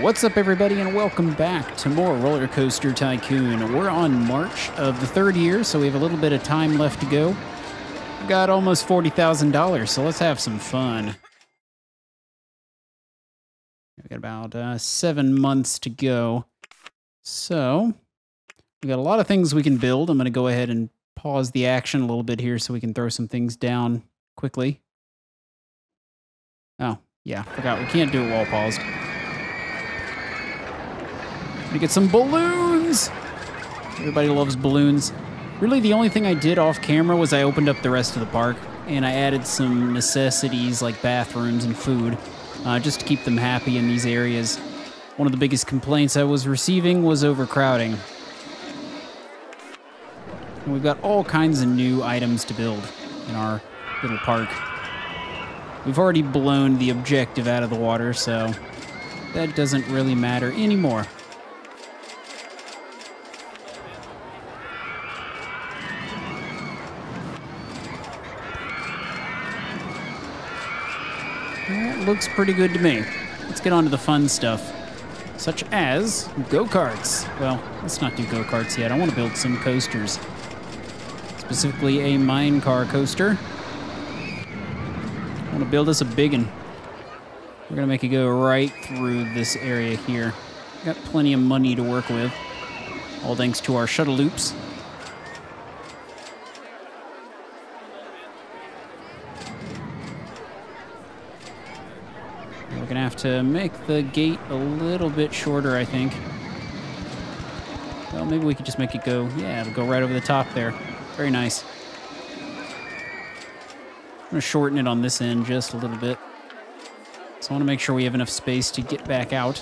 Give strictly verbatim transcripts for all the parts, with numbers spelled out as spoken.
What's up, everybody, and welcome back to more RollerCoaster Tycoon. We're on March of the third year, so we have a little bit of time left to go. We've got almost forty thousand dollars, so let's have some fun. We've got about uh, seven months to go. So we've got a lot of things we can build. I'm going to go ahead and pause the action a little bit here so we can throw some things down quickly. Oh, yeah, forgot we can't do it while paused. We get some balloons. Everybody loves balloons. Really, the only thing I did off camera was I opened up the rest of the park and I added some necessities like bathrooms and food uh, just to keep them happy in these areas. One of the biggest complaints I was receiving was overcrowding. And we've got all kinds of new items to build in our little park. We've already blown the objective out of the water, so that doesn't really matter anymore. That looks pretty good to me. Let's get on to the fun stuff, such as go-karts. Well, let's not do go-karts yet. I want to build some coasters, specifically a mine car coaster. I want to build us a big one. We're going to make it go right through this area here. Got plenty of money to work with, all thanks to our shuttle loops. We're gonna have to make the gate a little bit shorter, I think. Well, maybe we could just make it go, yeah, it'll go right over the top there. Very nice. I'm gonna shorten it on this end just a little bit. So I wanna make sure we have enough space to get back out.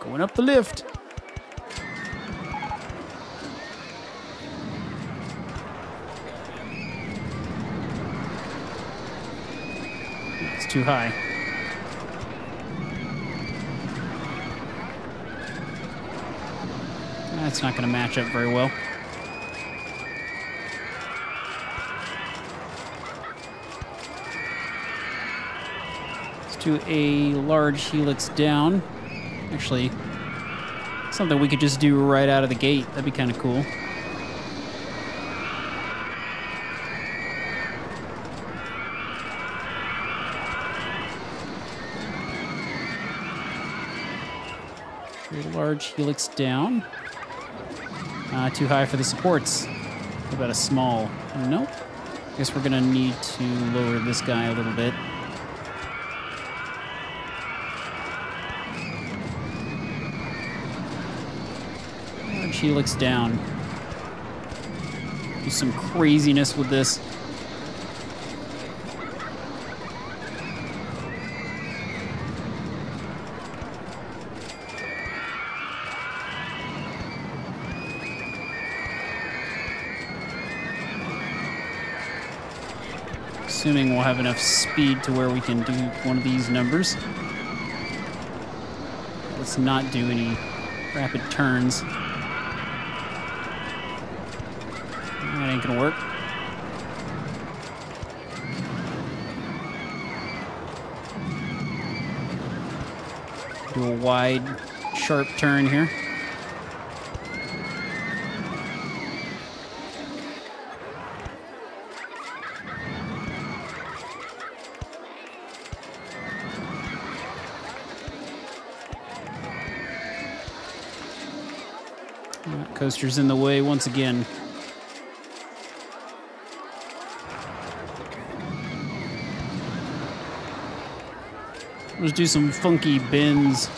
Going up the lift. Too high. That's not going to match up very well. Let's do a large helix down. Actually, something we could just do right out of the gate. That'd be kind of cool. Large helix down. Uh, too high for the supports. What about a small? Nope. I guess we're gonna need to lower this guy a little bit. Large helix down. Do some craziness with this. Assuming we'll have enough speed to where we can do one of these numbers. Let's not do any rapid turns. That ain't gonna work. Do a wide, sharp turn here. Coaster's in the way once again. Let's do some funky bends. I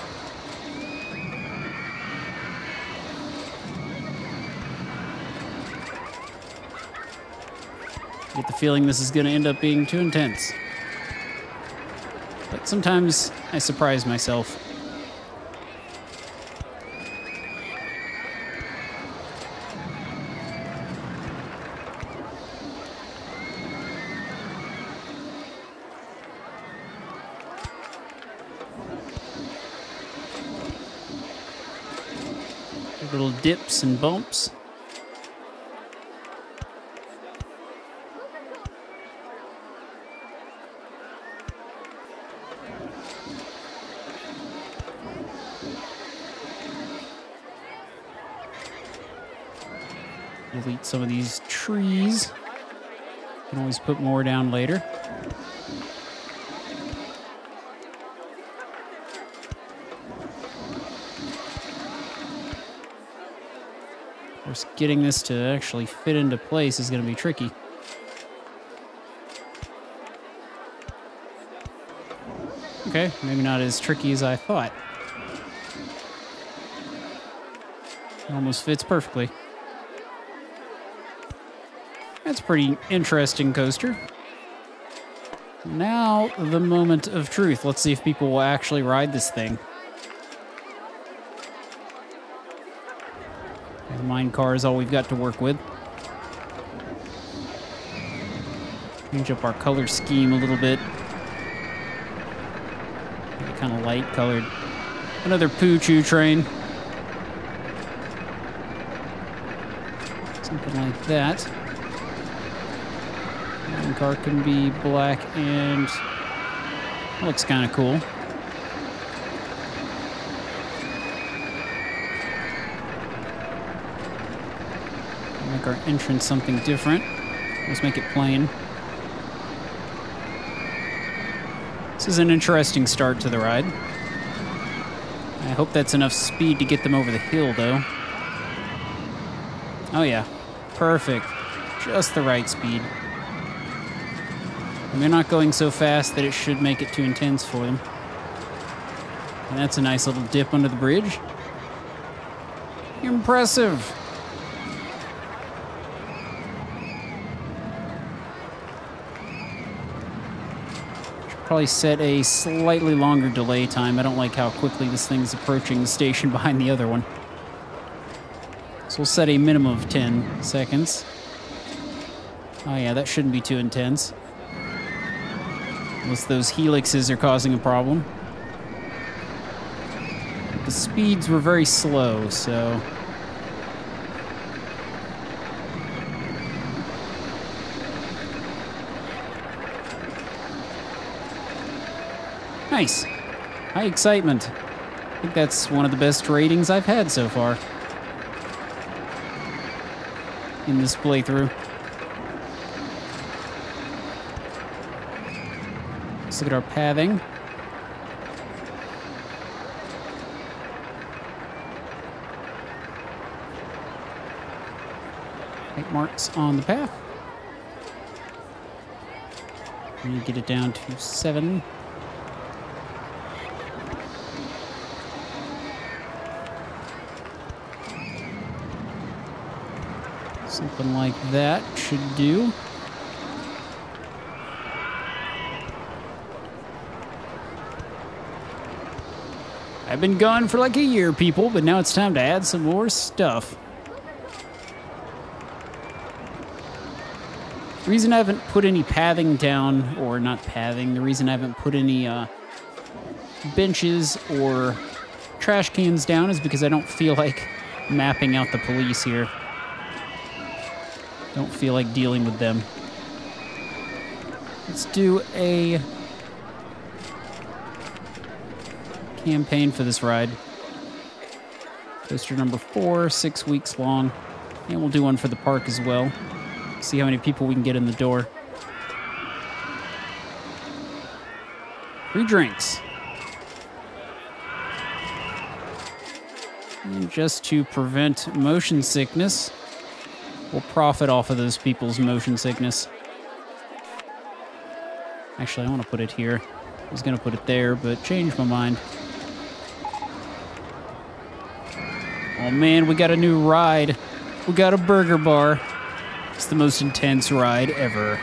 get the feeling this is going to end up being too intense. But sometimes I surprise myself. Little dips and bumps. delete some of these trees. Can always put more down later. Of course, getting this to actually fit into place is going to be tricky. Okay, maybe not as tricky as I thought. It almost fits perfectly. That's a pretty interesting coaster. Now, the moment of truth. Let's see if people will actually ride this thing. The mine car is all we've got to work with. Change up our color scheme a little bit. Kind of light colored. Another Poochoo train. Something like that. The car can be black and that looks kind of cool. Make our entrance something different. Let's make it plain. This is an interesting start to the ride. I hope that's enough speed to get them over the hill, though. Oh yeah, perfect. Just the right speed. And they're not going so fast that it should make it too intense for them. And that's a nice little dip under the bridge. Impressive. Probably set a slightly longer delay time. I don't like how quickly this thing's approaching the station behind the other one. So we'll set a minimum of ten seconds. Oh yeah, that shouldn't be too intense. Unless those helixes are causing a problem. The speeds were very slow, so... Nice. High excitement. I think that's one of the best ratings I've had so far in this playthrough. Let's look at our pathing. Make marks on the path. And you get it down to seven. Something like that should do. I've been gone for like a year, people, but now it's time to add some more stuff. The reason I haven't put any pathing down, or not pathing, the reason I haven't put any uh, benches or trash cans down is because I don't feel like mapping out the police here. Don't feel like dealing with them. Let's do a campaign for this ride. Coaster number four, six weeks long. And we'll do one for the park as well. See how many people we can get in the door. Free drinks. And just to prevent motion sickness, we'll profit off of those people's motion sickness. Actually, I want to put it here. I was going to put it there, but changed my mind. Oh man, we got a new ride. We got a burger bar. It's the most intense ride ever.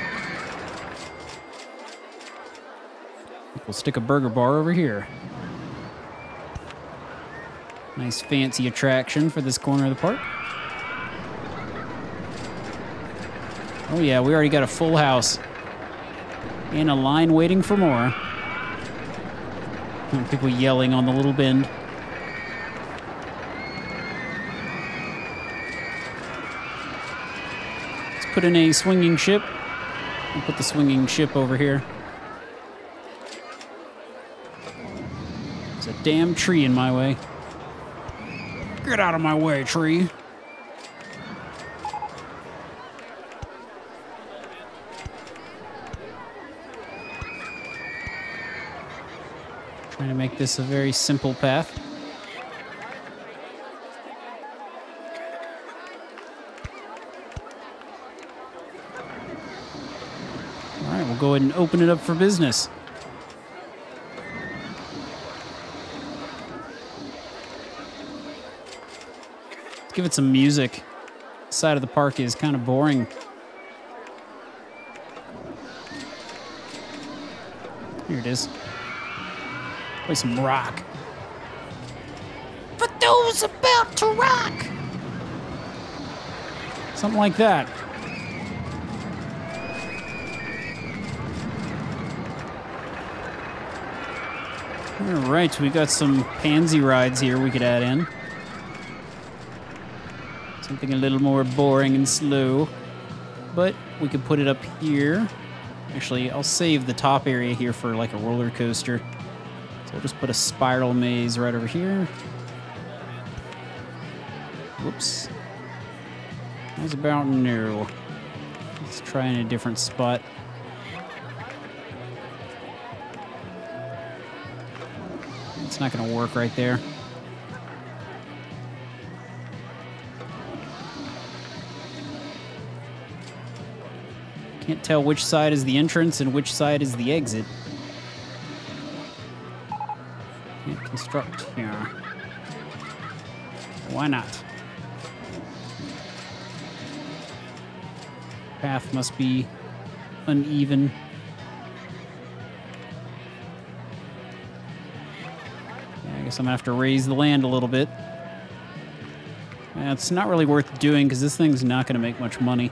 We'll stick a burger bar over here. Nice fancy attraction for this corner of the park. Oh yeah, we already got a full house. And a line waiting for more. And people yelling on the little bend. Let's put in a swinging ship. We'll put the swinging ship over here. There's a damn tree in my way. Get out of my way, tree. Trying to make this a very simple path. All right, we'll go ahead and open it up for business. Let's give it some music. The side of the park is kind of boring. Here it is. Play some rock. For those about to rock! Something like that. All right, we got some pansy rides here we could add in. Something a little more boring and slow. But we could put it up here. Actually, I'll save the top area here for like a roller coaster. So we'll just put a spiral maze right over here. Whoops. That's about new. Let's try in a different spot. It's not going to work right there. Can't tell which side is the entrance and which side is the exit. Can't construct here. Why not? Path must be uneven. I guess I'm gonna have to raise the land a little bit. And it's not really worth doing because this thing's not gonna make much money.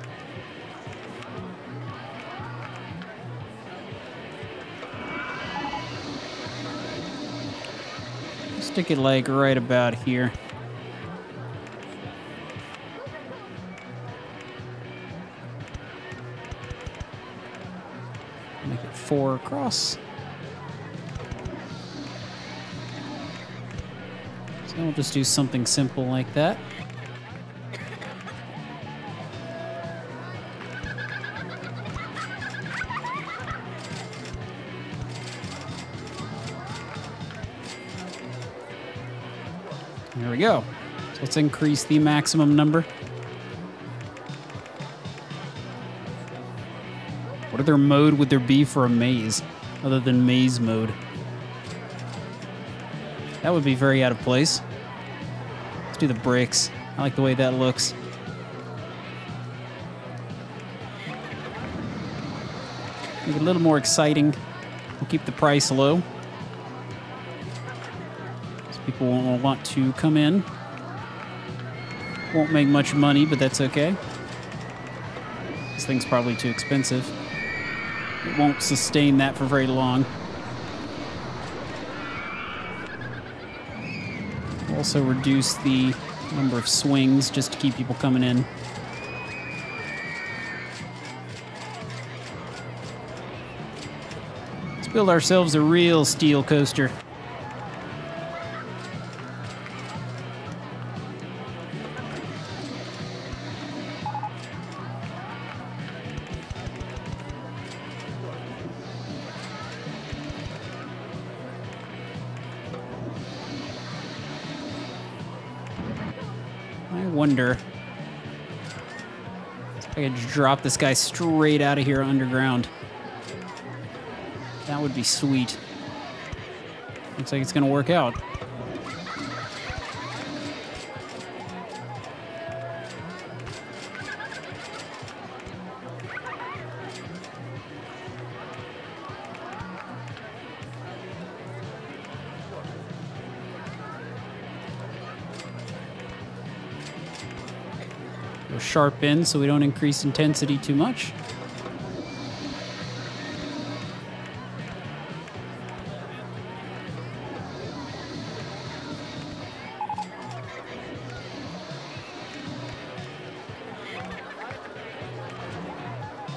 Stick it like right about here. Make it four across. So we'll just do something simple like that. There we go. So let's increase the maximum number. What other mode would there be for a maze other than maze mode? That would be very out of place. Let's do the bricks. I like the way that looks. Make it a little more exciting. We'll keep the price low. People won't want to come in. Won't make much money, but that's okay. This thing's probably too expensive. It won't sustain that for very long. Also reduce the number of swings just to keep people coming in. Let's build ourselves a real steel coaster. Wonder if I could drop this guy straight out of here underground. That would be sweet. Looks like it's gonna work out. Sharp in so we don't increase intensity too much.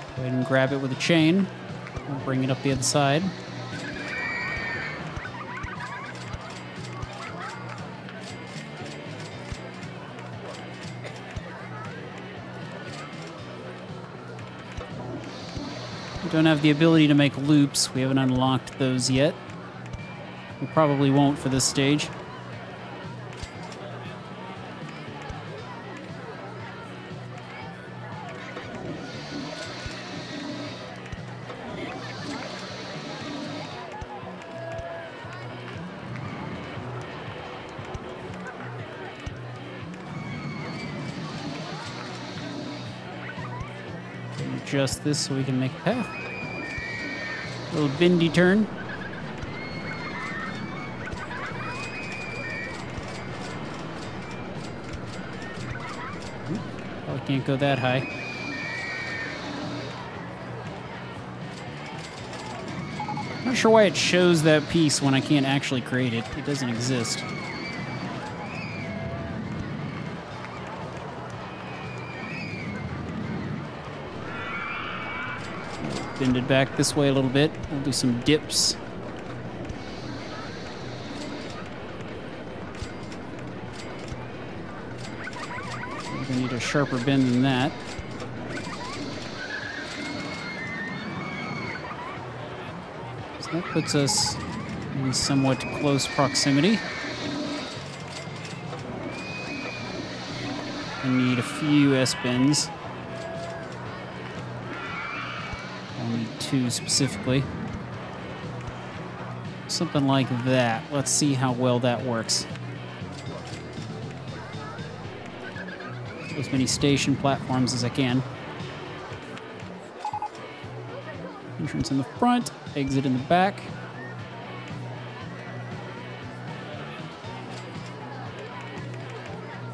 Go ahead and grab it with a chain. We'll bring it up the other side. Don't have the ability to make loops. We haven't unlocked those yet. We probably won't for this stage. Adjust this so we can make a path. Little bendy turn. Probably can't go that high. I'm not sure why it shows that piece when I can't actually create it. It doesn't exist. Bend it back this way a little bit. We'll do some dips. We need a sharper bend than that. So that puts us in somewhat close proximity. We need a few S-bends. Specifically. Something like that. Let's see how well that works. As many station platforms as I can. Entrance in the front, exit in the back.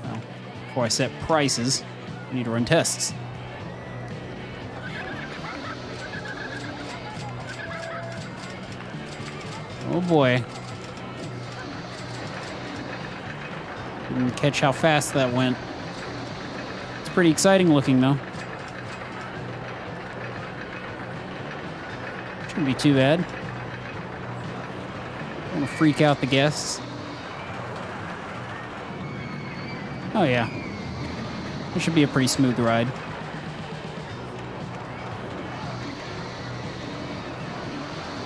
Well, before I set prices, I need to run tests. Oh boy. Didn't catch how fast that went. It's pretty exciting looking though. Shouldn't be too bad. Don't want to freak out the guests. Oh yeah. This should be a pretty smooth ride.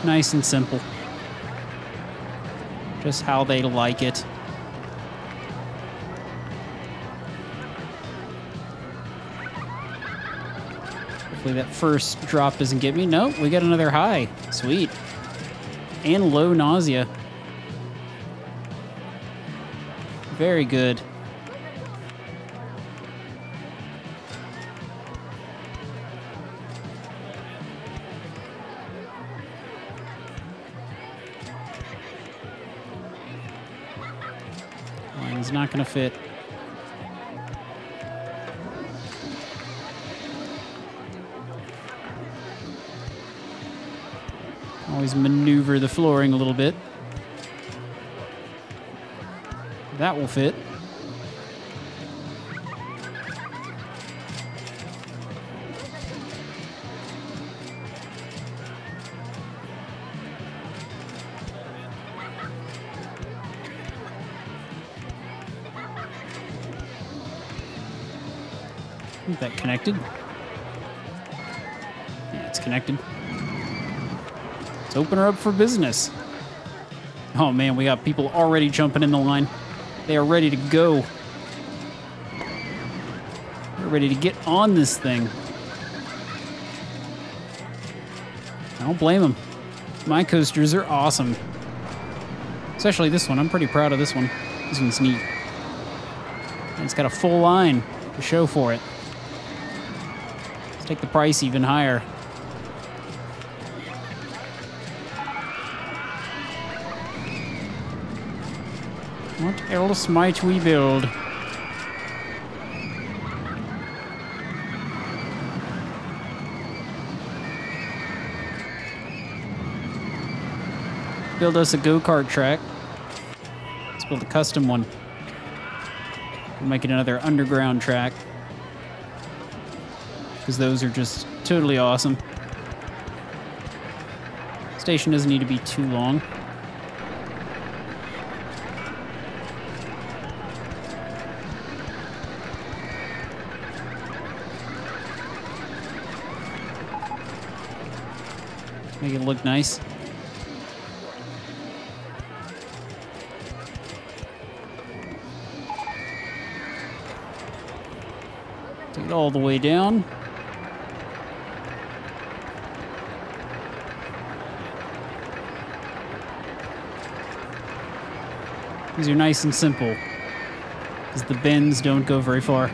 Nice and simple. Just how they like it. Hopefully that first drop doesn't get me. Nope, we got another high. Sweet. And low nausea. Very good. Not gonna fit. Always maneuver the flooring a little bit. That will fit. That connected? Yeah, it's connected. Let's open her up for business. Oh man, we got people already jumping in the line. They are ready to go. They're ready to get on this thing. I don't blame them. My coasters are awesome. Especially this one. I'm pretty proud of this one. This one's neat. And it's got a full line to show for it. Take the price even higher. What else might we build? Build us a go-kart track. Let's build a custom one. We'll make it another underground track. Because those are just totally awesome. Station doesn't need to be too long. Make it look nice. it all the way down. These are nice and simple, because the bends don't go very far.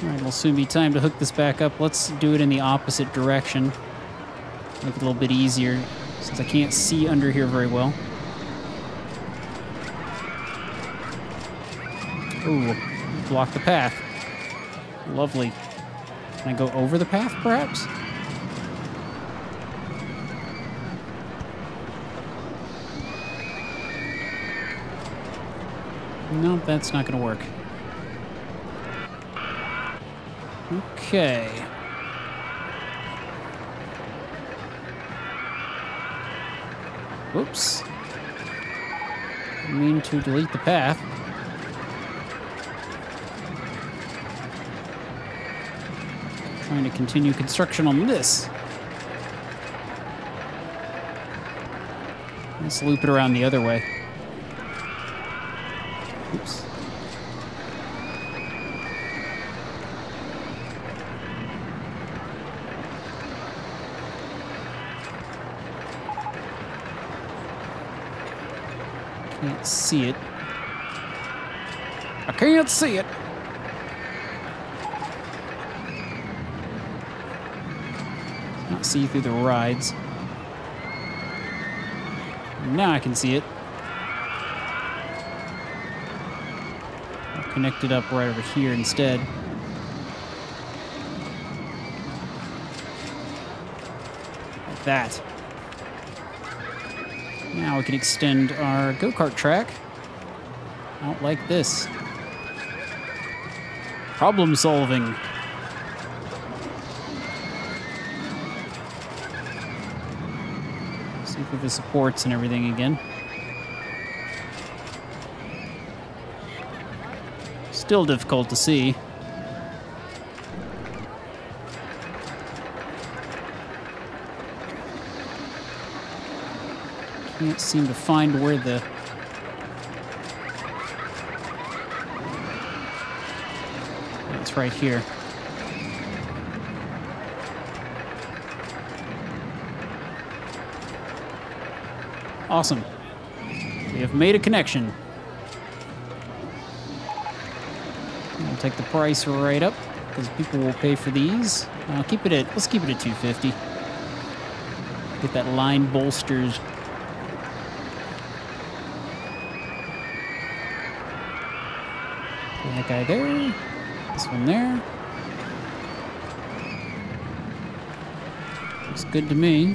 Alright, it'll soon be time to hook this back up. Let's do it in the opposite direction. Make it a little bit easier, since I can't see under here very well. Ooh, block the path. Lovely. Can I go over the path, perhaps? No, that's not going to work. Okay. Whoops. I mean to delete the path. Trying to continue construction on this. Let's loop it around the other way. Oops. Can't see it. I can't see it. Not see through the rides. Now I can see it. I'll connect it up right over here instead. Like that. Now we can extend our go-kart track out like this. Problem solving. See for the supports and everything again. Still difficult to see. Can't seem to find where the... It's right here. Awesome. We have made a connection. I'll take the price right up, because people will pay for these. I'll keep it at... Let's keep it at two hundred fifty dollars. Get that line bolsters. That guy there, this one there. Looks good to me. I'm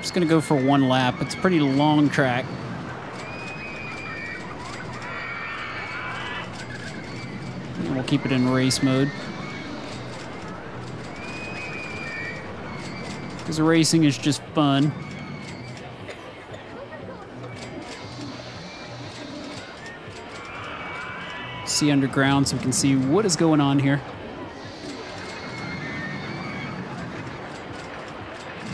just gonna go for one lap. It's a pretty long track. Keep it in race mode, because racing is just fun. See underground so we can see what is going on here.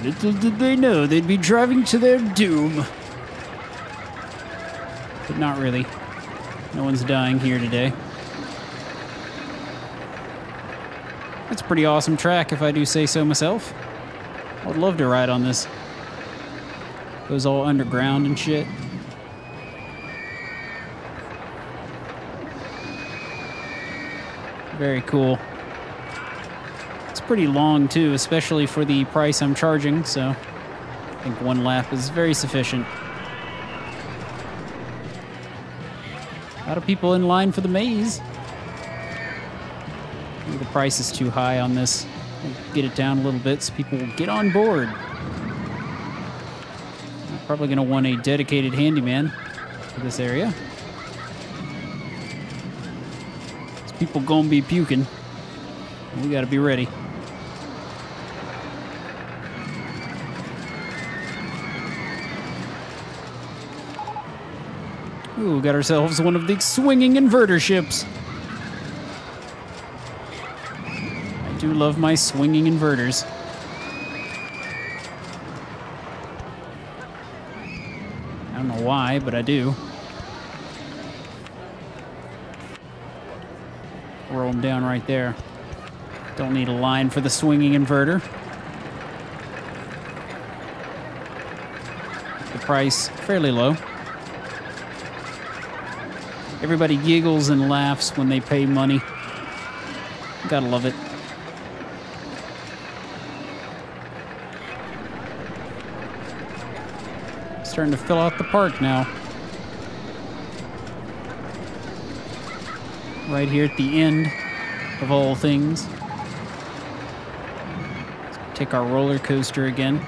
Little did they know they'd be driving to their doom. But not really. No one's dying here today. It's a pretty awesome track, if I do say so myself. I'd love to ride on this. Goes all underground and shit. Very cool. It's pretty long, too, especially for the price I'm charging, so I think one lap is very sufficient. A lot of people in line for the maze. The price is too high on this. We'll get it down a little bit so people will get on board. Probably going to want a dedicated handyman for this area. These people going to be puking. We got to be ready. Ooh, we got ourselves one of the swinging inverter ships. I do love my swinging inverters. I don't know why, but I do. Roll them down right there. Don't need a line for the swinging inverter. The price, fairly low. Everybody giggles and laughs when they pay money. Gotta love it. Starting to fill out the park now. Right here at the end of all things. Let's take our roller coaster again.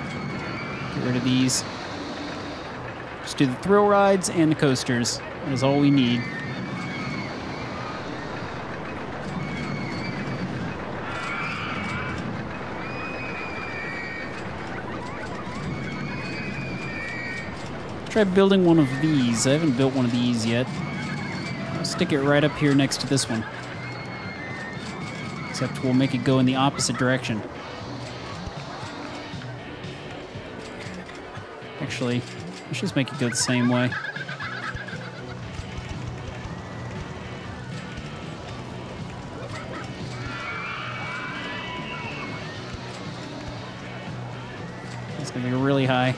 Get rid of these. Just do the thrill rides and the coasters. That is all we need. Try building one of these. I haven't built one of these yet. I'll stick it right up here next to this one. Except we'll make it go in the opposite direction. Actually, let's just make it go the same way. It's gonna be really high.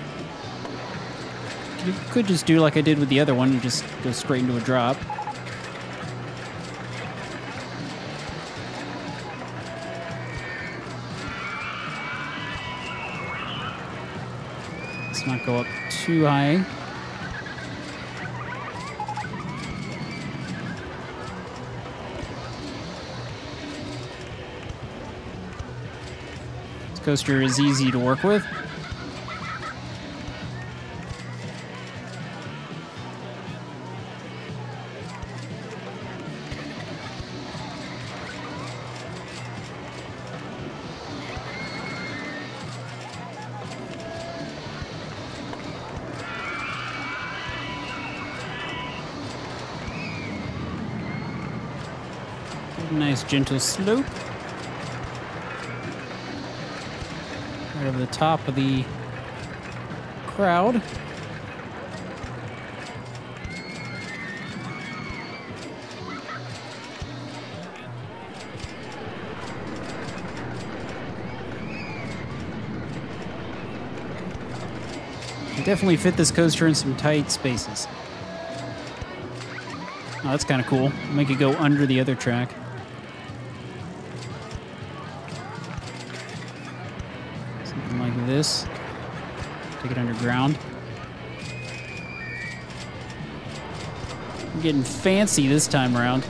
You could just do like I did with the other one and just go straight into a drop. Let's not go up too high. This coaster is easy to work with. Nice gentle slope. Right over the top of the crowd. You definitely fit this coaster in some tight spaces. Oh, that's kind of cool. Make it go under the other track. This. Take it underground. I'm getting fancy this time around.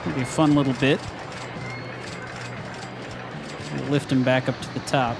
It'll be a fun little bit. Lift him back up to the top.